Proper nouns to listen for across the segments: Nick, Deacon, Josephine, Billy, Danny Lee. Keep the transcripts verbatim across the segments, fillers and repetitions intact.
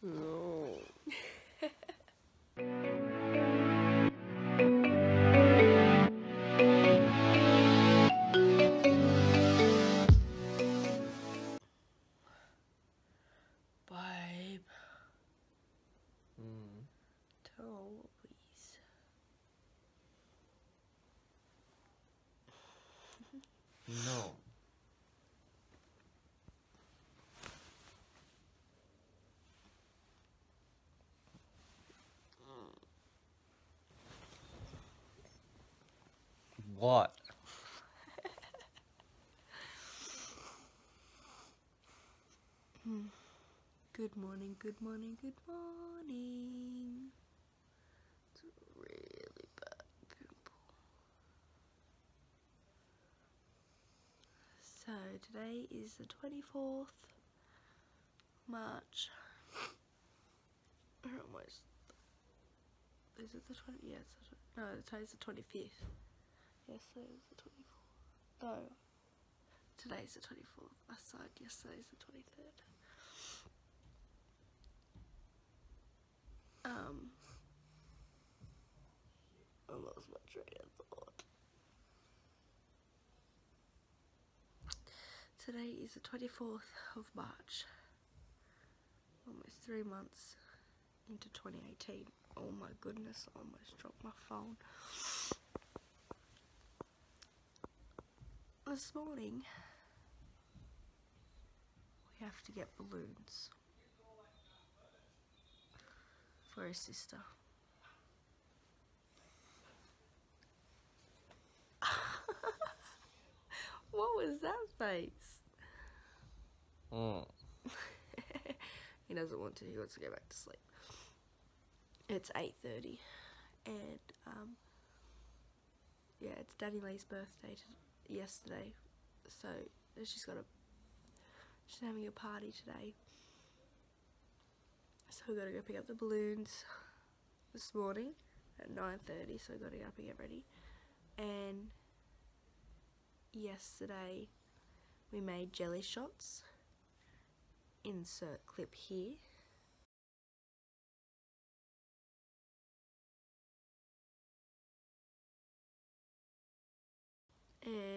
No. Babe. Mm. Don't, please. No. What? Good morning, good morning, good morning. It's a really bad pimple. So today is the twenty-fourth of March. We're almost... Is it the twentieth? Yeah, it's the, no, today's the twenty-fifth. Yesterday was the twenty-fourth. No, today's the twenty-fourth. I said yesterday's the twenty-third. Um, I lost my train of thought. Today is the twenty-fourth of March. Almost three months into twenty eighteen. Oh my goodness, I almost dropped my phone. This morning, we have to get balloons for his sister. What was that face? Mm. He doesn't want to, he wants to go back to sleep. It's eight thirty and um, yeah, it's Danny Lee's birthday today. Yesterday, so she's got a she's having a party today, so we gotta go pick up the balloons this morning at nine thirty, so we gotta go up and get ready. And yesterday we made jelly shots, insert clip here.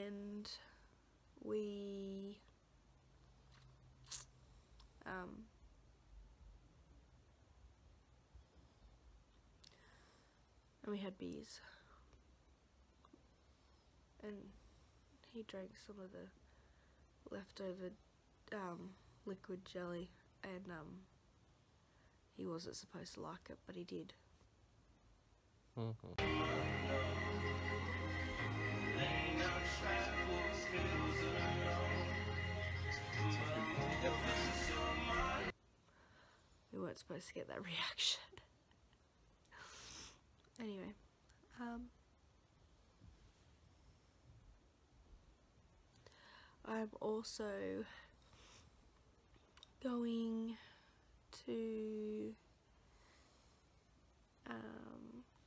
And we um, and we had beers, and he drank some of the leftover um, liquid jelly, and um, he wasn't supposed to like it, but he did. Mm-hmm. We weren't supposed to get that reaction. Anyway, um, I'm also going to um,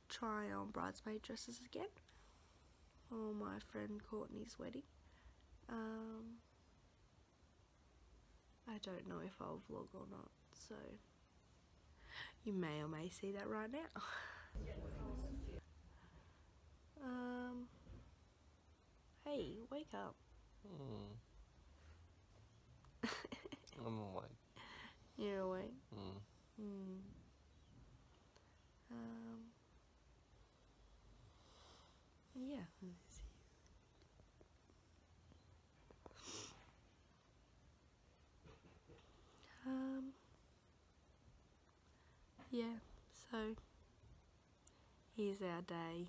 try on bridesmaid dresses again for my friend Courtney's wedding. Um, I don't know if I'll vlog or not, so you may or may see that right now. um, hey, wake up. Mm. I'm awake. You're awake? Mm. Mm. Um, yeah. Um, yeah, so here's our day.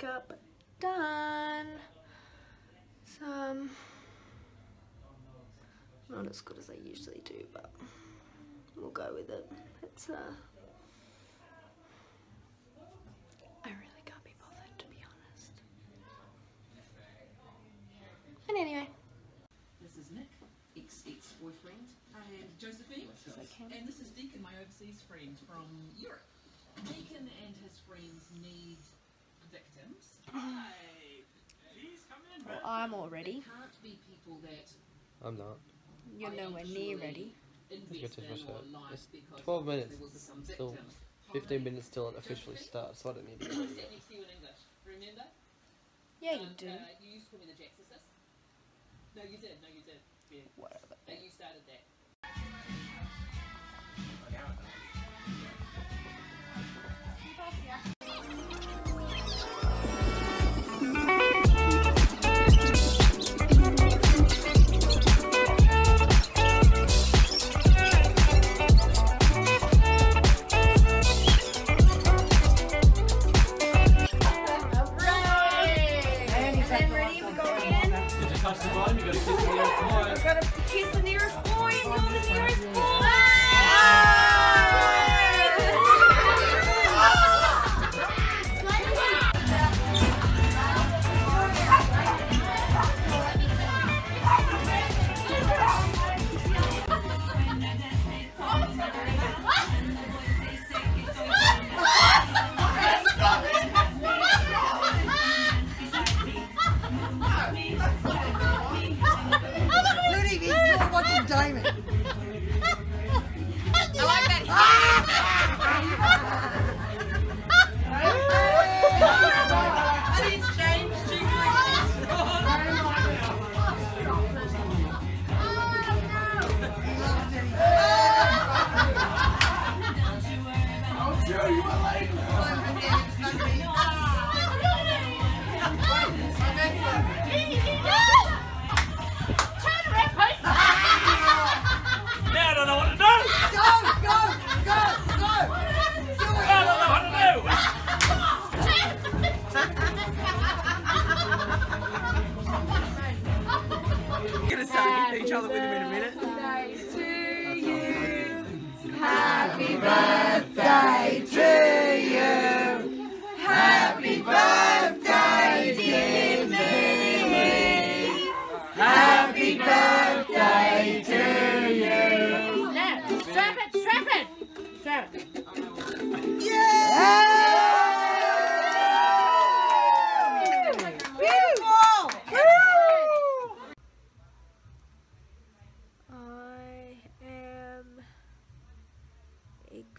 makeup done. So, um, not as good as I usually do, but we'll go with it. It's uh, I really can't be bothered, to be honest. And anyway, this is Nick, ex-ex-boyfriend, and Josephine, and this is Deacon, my overseas friend from Europe. Deacon and his friends need victims. Hi, please come in. Well, I'm already. Can't be people that. I'm not. You're nowhere near ready. It's twelve minutes till fifteen minutes till it officially starts, so I don't need to do it. Yeah, you do. You used to call me the Jack Sisters. No, you did. No, you did. Yeah. Whatever. No, you started that.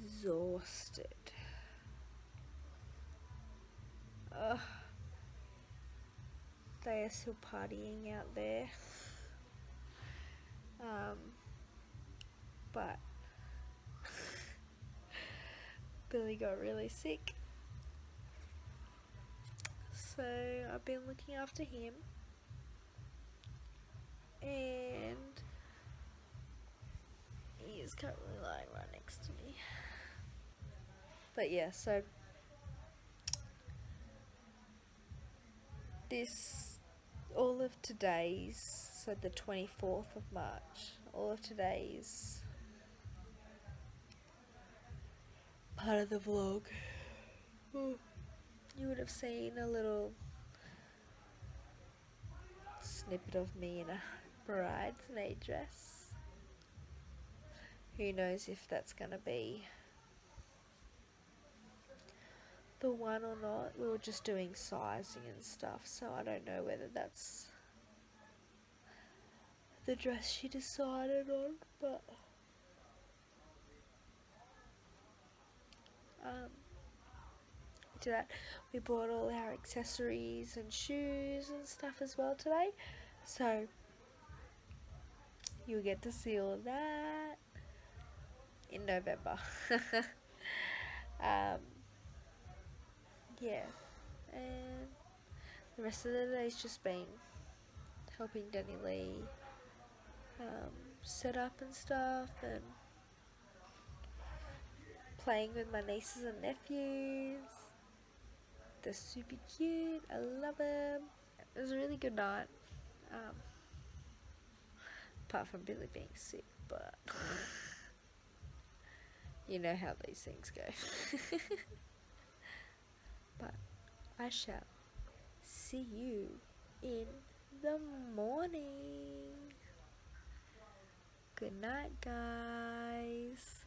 Exhausted. Ugh. They are still partying out there. Um, but Billy got really sick, so I've been looking after him, and he is currently lying right next to me. But yeah, so this, all of today's, so the twenty-fourth of March, all of today's part of the vlog, you would have seen a little snippet of me in a bride's maid dress. Who knows if that's gonna be the one or not. We were just doing sizing and stuff, so I don't know whether that's the dress she decided on, but um to that we bought all our accessories and shoes and stuff as well today, so you'll get to see all that in November. um Yeah, and the rest of the day's just been helping Danny Lee um, set up and stuff, and playing with my nieces and nephews, They're super cute. I love them. It was a really good night. Um, apart from Billy being sick, but you know how these things go. But I shall see you in the morning. Good night, guys.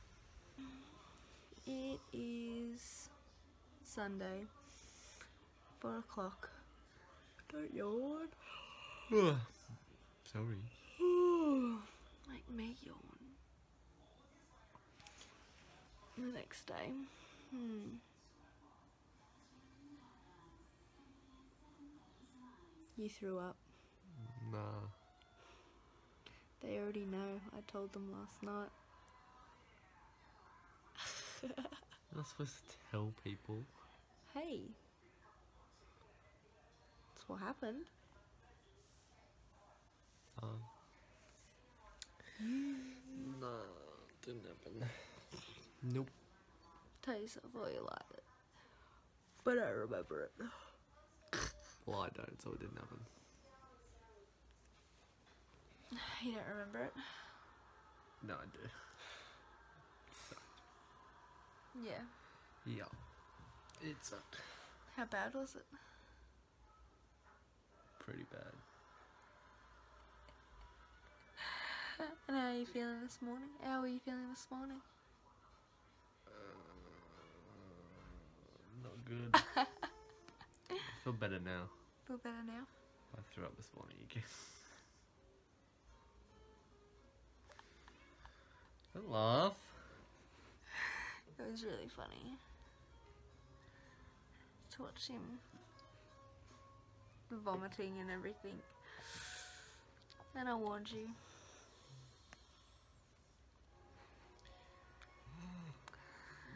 It is Sunday, four o'clock. Don't yawn. Ugh. Sorry. Ooh, like me yawn. The next day. Hmm. You threw up. Nah. They already know. I told them last night. You're not supposed to tell people. Hey. That's what happened. Uh, no, didn't happen. Nope. Tell yourself all you like it. But I remember it. Well, I don't, so it didn't happen. You don't remember it? No, I do. So. Yeah. Yeah. It sucked. How bad was it? Pretty bad. And how are you feeling this morning? How are you feeling this morning? Uh, not good. I feel better now. Feel better now? I threw up this morning again. Don't laugh. It was really funny to watch him vomiting and everything. And I warned you.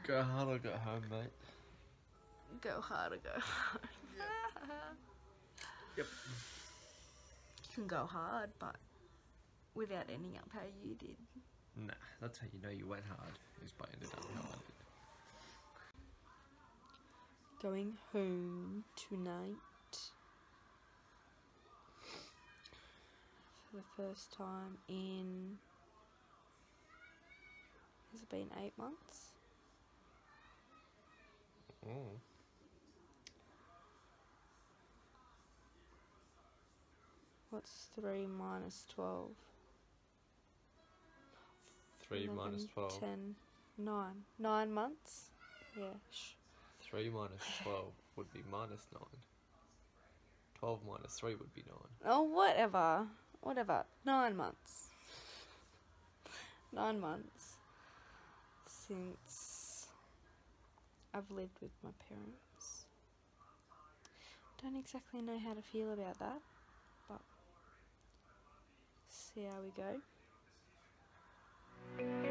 Go hard or go home, mate. Go hard or go home. Yep. You can go hard, but without ending up how you did. Nah, that's how you know you went hard, is by ending up how I did. Going home tonight for the first time in, has it been eight months? Oh. What's three minus twelve? Three eleven, minus twelve. Ten, nine. Nine months? Yeah. Three minus twelve would be minus nine. Twelve minus three would be nine. Oh, whatever. Whatever. Nine months. Nine months since I've lived with my parents. Don't exactly know how to feel about that. See how we go.